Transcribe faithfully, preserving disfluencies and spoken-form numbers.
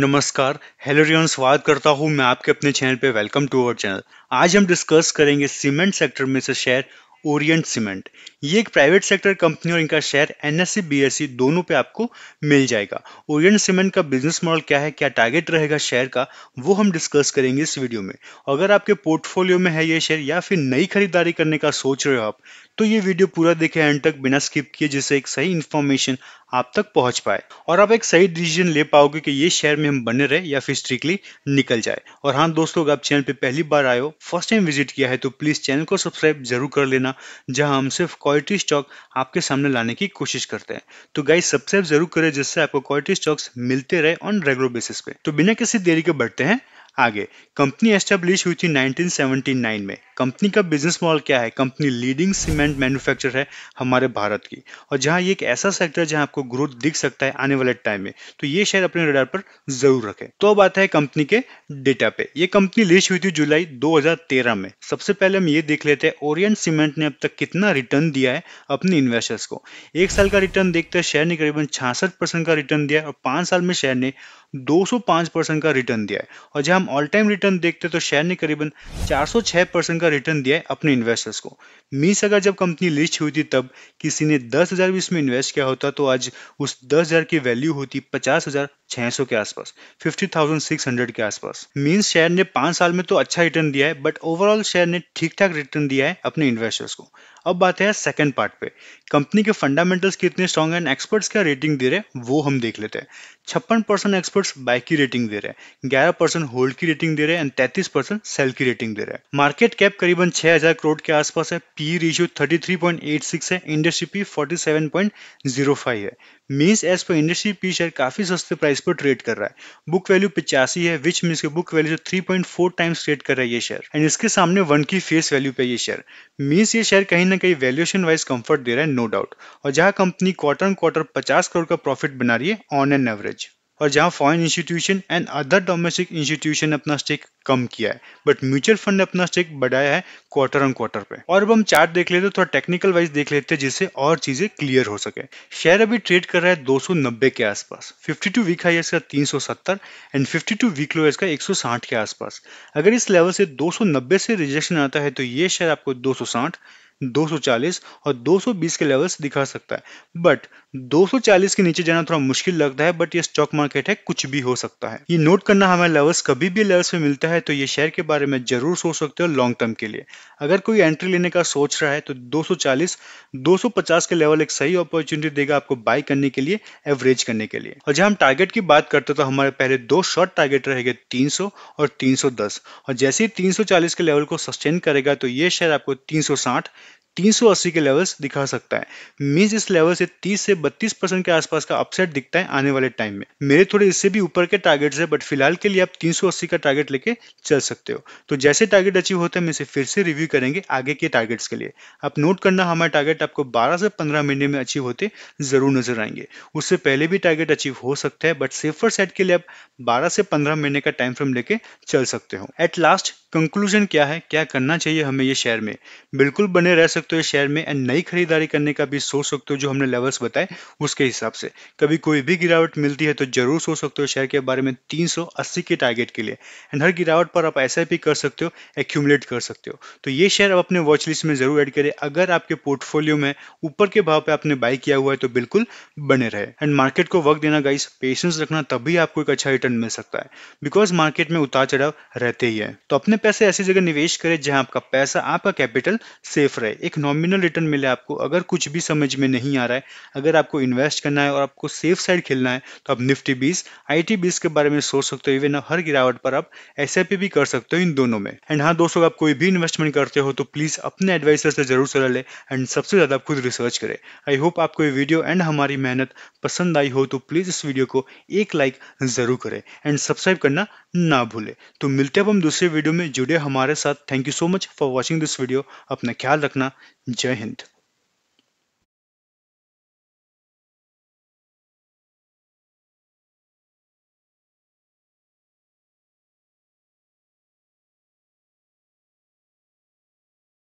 नमस्कार hello everyone, स्वागत करता हूं मैं आपके अपने चैनल पे। Welcome to our channel. आज हम डिस्कस करेंगे सीमेंट सेक्टर में से शेयर ओरिएंट सीमेंट। ये एक प्राइवेट सेक्टर कंपनी और इनका शेयर एनएसई बीएसई दोनों पे आपको मिल जाएगा। ओरिएंट सीमेंट का बिजनेस मॉडल क्या है, क्या टारगेट रहेगा शेयर का, वो हम डिस्कस करेंगे इस वीडियो में। अगर आपके पोर्टफोलियो में है ये शेयर या फिर नई खरीदारी करने का सोच रहे हो आप, तो ये वीडियो पूरा देखें एंड तक बिना स्किप किए, जिससे एक सही इन्फॉर्मेशन आप तक पहुंच पाए और आप एक सही डिसीजन ले पाओगे कि ये शेयर में हम बने रहे या फिर स्ट्रिक्टली निकल जाए। और हाँ दोस्तों, अगर आप चैनल पे पहली बार आए हो, फर्स्ट टाइम विजिट किया है, तो प्लीज चैनल को सब्सक्राइब जरूर कर लेना, जहां हम सिर्फ क्वालिटी स्टॉक आपके सामने लाने की कोशिश करते हैं। तो गाइस सब्सक्राइब जरूर करें, जिससे आपको क्वालिटी स्टॉक्स मिलते रहे ऑन रेगुलर बेसिस पे। तो बिना किसी देरी के बढ़ते हैं आगे। कंपनी एस्टेब्लिश हुई थी नाइनटीन सेवेंटी नाइन में। कंपनी का बिजनेस मॉडल क्या है, कंपनी लीडिंग सीमेंट मैन्युफैक्चरर है हमारे भारत की, और जहां ये एक ऐसा सेक्टर है जहां आपको ग्रोथ दिख सकता है आने वाले टाइम में, तो ये शेयर अपने रडार पर जरूर रखें। तो अब आता है कंपनी के डेटा पे। ये कंपनी लिस्ट हुई थी जुलाई दो हज़ार तेरह में। सबसे पहले हम ये देख लेते हैं ओरिएंट सीमेंट ने अब तक कितना रिटर्न दिया है अपने इन्वेस्टर्स को। एक साल का रिटर्न देखते हैं, शेयर ने करीबन छियासठ परसेंट का रिटर्न दिया है, और पांच साल में शेयर ने दो सौ पाँच परसेंट का रिटर्न दिया है। और जहां हम ऑल टाइम रिटर्न देखते हैं, तो शेयर ने करीबन चार सौ छह परसेंट का रिटर्न दिया है अपने इन्वेस्टर्स को। मींस अगर जब कंपनी लिस्ट हुई थी तब किसी ने दस हज़ार भी इसमें इन्वेस्ट किया होता, तो आज उस दस हज़ार की वैल्यू होती पचास हज़ार छह सौ के आसपास, पचास हज़ार छह सौ के आसपास। मींस शेयर ने पांच साल में तो अच्छा रिटर्न दिया है, बट ओवरऑल शेयर ने ठीक ठाक रिटर्न दिया है अपने इन्वेस्टर्स को। अब बात है सेकंड पार्ट पे, कंपनी के फंडामेंटल्स कितने स्ट्रॉन्ग एंड एक्सपर्ट्स क्या रेटिंग दे रहे हैं वो हम देख लेते हैं। छप्पन परसेंट एक्सपर्ट्स बाय की रेटिंग दे रहे हैं, ग्यारह परसेंट होल्ड की रेटिंग दे रहे हैं एंड तैंतीस परसेंट सेल की रेटिंग दे रहे हैं। मार्केट कैप करीबन छह हज़ार करोड़ के आसपास है, पी रेशियो तैंतीस पॉइंट छियासी है, इंडस्ट्री पी सैंतालीस पॉइंट ज़ीरो फाइव है। मींस एज पर इंडस्ट्री पी शेयर काफी सस्ते प्राइस पर ट्रेड कर रहा है। बुक वैल्यू पचासी है, विच मींस के बुक वैल्यू से three point four times trade कर रहा है ये शेयर, एंड इसके सामने वन की फेस वैल्यू पे ये शेयर। मींस ये शेयर कहीं ना कहीं वैल्यूएशन वाइज कंफर्ट दे रहा है, नो डाउट। और जहां कंपनी क्वार्टर एंड क्वार्टर पचास करोड़ का प्रॉफिट बना रही है ऑन एन एवरेज, और जहां foreign institution and other domestic institution ने अपना स्टेक कम किया है, बट म्यूचुअल फंड ने अपना स्टेक बढ़ाया है क्वार्टर ऑन क्वार्टर पे। और अब हम चार्ट देख लेते हैं, थोड़ा टेक्निकल वाइज देख लेते हैं, जिससे और चीजें क्लियर हो सके। शेयर अभी ट्रेड कर रहा है दो सौ नब्बे के आसपास, बावन वीक हाई इसका तीन सौ सत्तर एंड बावन वीक लो इसका एक सौ साठ के आसपास। अगर इस लेवल से दो सौ नब्बे से रिजेक्शन आता है, तो ये शेयर आपको दो सौ साठ, दो सौ चालीस और दो सौ बीस के लेवल्स दिखा सकता है, बट दो सौ चालीस के नीचे जाना थोड़ा मुश्किल लगता है। बट ये स्टॉक मार्केट है, कुछ भी हो सकता है। ये नोट करना, हमें लेवल्स कभी भी लेवल्स पे मिलता है, तो ये शेयर के बारे में जरूर सोच सकते हो लॉन्ग टर्म के लिए। अगर कोई एंट्री लेने का सोच रहा है, तो दो सौ चालीस, दो सौ पचास के लेवल एक सही अपॉर्चुनिटी देगा आपको बाय करने के लिए, एवरेज करने के लिए। और जब हम टारगेट की बात करते हैं, तो हमारे पहले दो शॉर्ट टारगेट रहेगा तीन सौ और तीन सौ दस, और जैसे ही तीन सौ चालीस के लेवल को सस्टेन करेगा, तो ये शेयर आपको तीन सौ साठ, तीन सौ अस्सी के लेवल्स दिखा सकता है। मींस इस लेवल से तीस से बत्तीस परसेंट के आसपास का अपसेट दिखता है आने वाले टाइम में। मेरे थोड़े इससे भी ऊपर के टारगेट्स है, बट फिलहाल के लिए आप तीन सौ अस्सी का टारगेट लेके चल सकते हो। तो जैसे टारगेट अचीव होते हैं, हम इसे फिर से रिव्यू करेंगे आगे के टारगेट्स के लिए। आप नोट करना, हमारे टारगेट आपको बारह से पंद्रह महीने में अचीव होते जरूर नजर आएंगे, उससे पहले भी टारगेट अचीव हो सकता है, बट सेफर साइड के लिए आप बारह से पंद्रह महीने का टाइम फ्रेम लेके चल सकते हो। एट लास्ट कंक्लूजन क्या है, क्या करना चाहिए हमें ये शेयर में, बिल्कुल बने रह सकते हो शेयर में एंड नई खरीदारी करने का भी सोच सकते हो जो हमने लेवल्स बताए उसके हिसाब से। कभी कोई भी गिरावट मिलती है, तो जरूर सोच सकते हो शेयर के बारे में तीन सौ अस्सी के टारगेट के लिए, एंड हर गिरावट पर आप ऐसा भी कर सकते हो, एक्यूमुलेट कर सकते हो। तो ये शेयर आप अपने वॉच लिस्ट में जरूर ऐड करें। अगर आपके पोर्टफोलियो में ऊपर के भाव पे आपने बाय किया हुआ है, तो बिल्कुल बने रहे एंड मार्केट को वक्त देना गाइस, पेशेंस रखना, तभी आपको एक अच्छा रिटर्न मिल सकता है, बिकॉज मार्केट में उतार चढ़ाव रहते ही है। तो अपने पैसे ऐसी जगह निवेश करें जहां आपका पैसा, आपका कैपिटल सेफ रहे, एक नॉमिनल रिटर्न मिले आपको। अगर कुछ भी समझ में नहीं आ रहा है, अगर आपको इन्वेस्ट करना है और आपको सेफ साइड खेलना है, तो आप निफ्टी बीस, आईटी बीस के बारे में सोच सकते हो। इवन हर गिरावट पर आप एसआईपी भी कर सकते हो इन दोनों में। एंड हाँ दोस्तों, आप कोई भी इन्वेस्टमेंट करते हो, तो प्लीज अपने एडवाइजर से जरूर सलाह लें एंड सबसे ज्यादा खुद रिसर्च करें। आई होप आपको ये वीडियो एंड हमारी मेहनत पसंद आई हो, तो प्लीज इस वीडियो को एक लाइक जरूर करें एंड सब्सक्राइब करना ना भूले। तो मिलते हैं अब हम दूसरे वीडियो में, जुड़े हमारे साथ। Thank you so much for watching this video. अपना ख्याल रखना, जय हिंद।